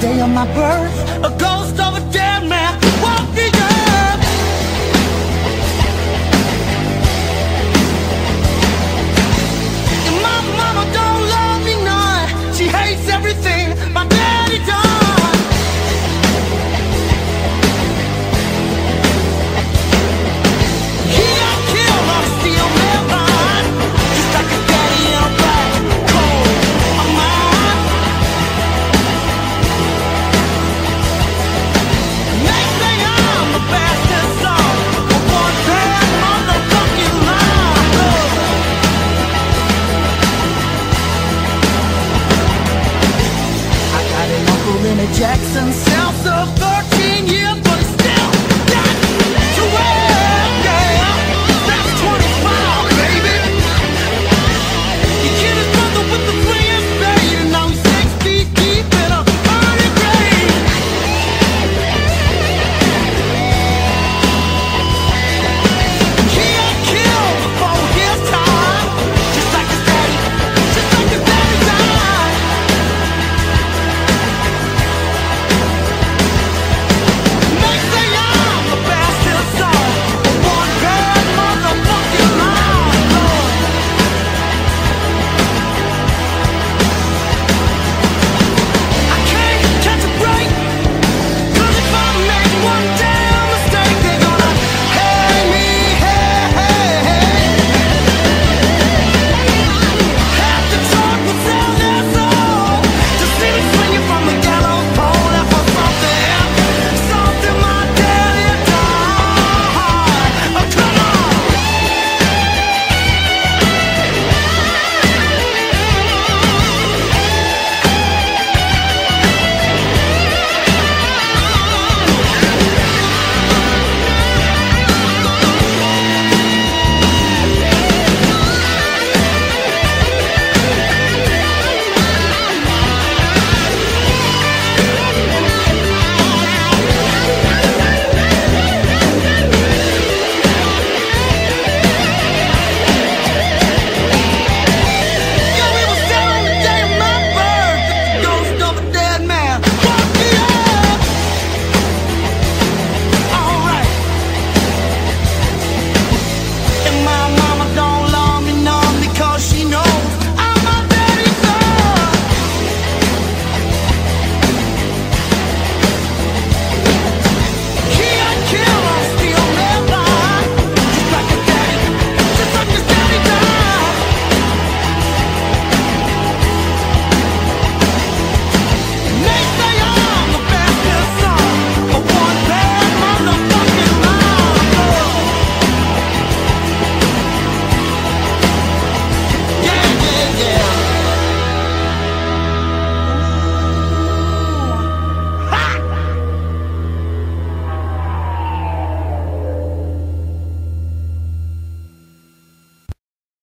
day of my birth.